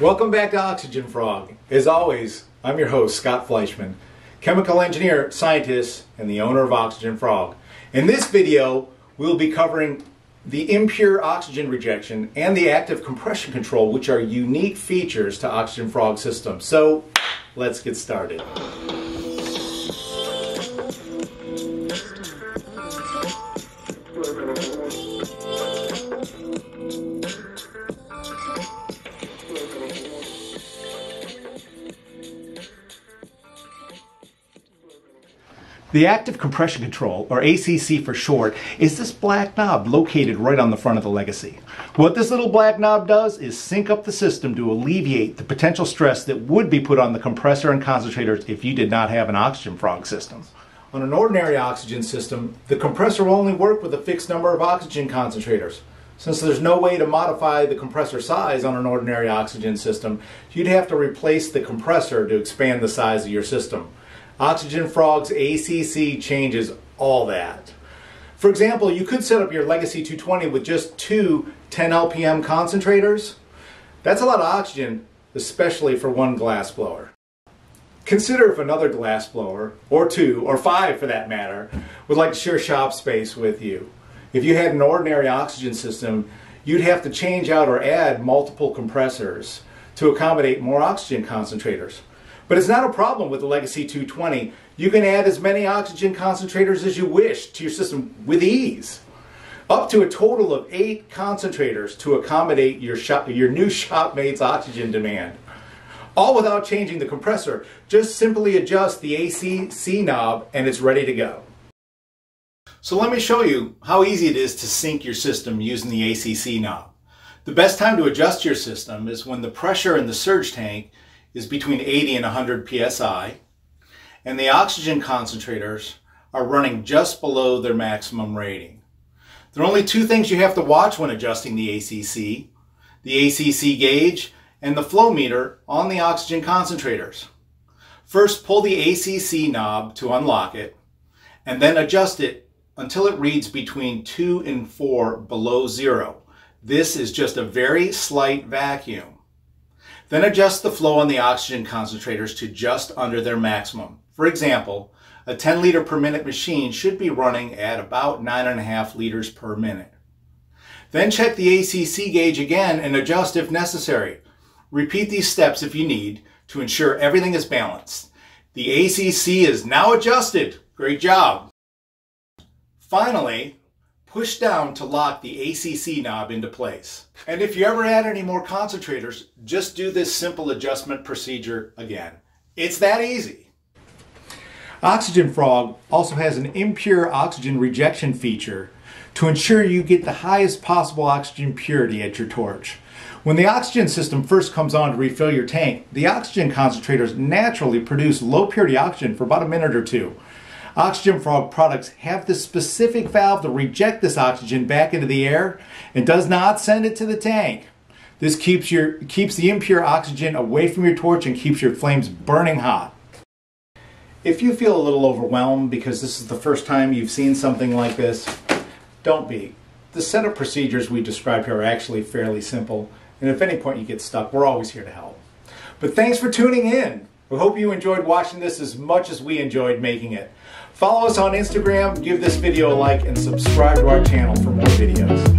Welcome back to Oxygen Frog. As always, I'm your host, Scott Fleischman, chemical engineer, scientist, and the owner of Oxygen Frog. In this video, we'll be covering the impure oxygen rejection and the active compression control, which are unique features to Oxygen Frog systems. So, let's get started. The Active Compression Control, or ACC for short, is this black knob located right on the front of the Legacy. What this little black knob does is sync up the system to alleviate the potential stress that would be put on the compressor and concentrators if you did not have an Oxygen Frog system. On an ordinary oxygen system, the compressor will only work with a fixed number of oxygen concentrators. Since there's no way to modify the compressor size on an ordinary oxygen system, you'd have to replace the compressor to expand the size of your system. Oxygen Frog's ACC changes all that. For example, you could set up your Legacy 220 with just two 10 lpm concentrators. That's a lot of oxygen, especially for one glass blower. Consider if another glass blower, or two, or five for that matter, would like to share shop space with you. If you had an ordinary oxygen system, you'd have to change out or add multiple compressors to accommodate more oxygen concentrators. But it's not a problem with the Legacy 220. You can add as many oxygen concentrators as you wish to your system with ease. Up to a total of 8 concentrators to accommodate your new shopmate's oxygen demand. All without changing the compressor. Just simply adjust the ACC knob and it's ready to go. So let me show you how easy it is to sync your system using the ACC knob. The best time to adjust your system is when the pressure in the surge tank is between 80 and 100 psi, and the oxygen concentrators are running just below their maximum rating. There are only two things you have to watch when adjusting the ACC gauge and the flow meter on the oxygen concentrators. First, pull the ACC knob to unlock it, and then adjust it until it reads between 2 and 4 below zero. This is just a very slight vacuum. Then adjust the flow on the oxygen concentrators to just under their maximum. For example, a 10 liter per minute machine should be running at about 9.5 liters per minute. Then check the ACC gauge again and adjust if necessary. Repeat these steps if you need to ensure everything is balanced. The ACC is now adjusted. Great job. Finally, push down to lock the ACC knob into place. And if you ever add any more concentrators, just do this simple adjustment procedure again. It's that easy. Oxygen Frog also has an impure oxygen rejection feature to ensure you get the highest possible oxygen purity at your torch. When the oxygen system first comes on to refill your tank, the oxygen concentrators naturally produce low purity oxygen for about a minute or two. Oxygen Frog products have this specific valve to reject this oxygen back into the air and does not send it to the tank. This keeps the impure oxygen away from your torch and keeps your flames burning hot. If you feel a little overwhelmed because this is the first time you've seen something like this, don't be. The setup procedures we describe here are actually fairly simple, and if at any point you get stuck, we're always here to help. But thanks for tuning in. We hope you enjoyed watching this as much as we enjoyed making it. Follow us on Instagram, give this video a like, and subscribe to our channel for more videos.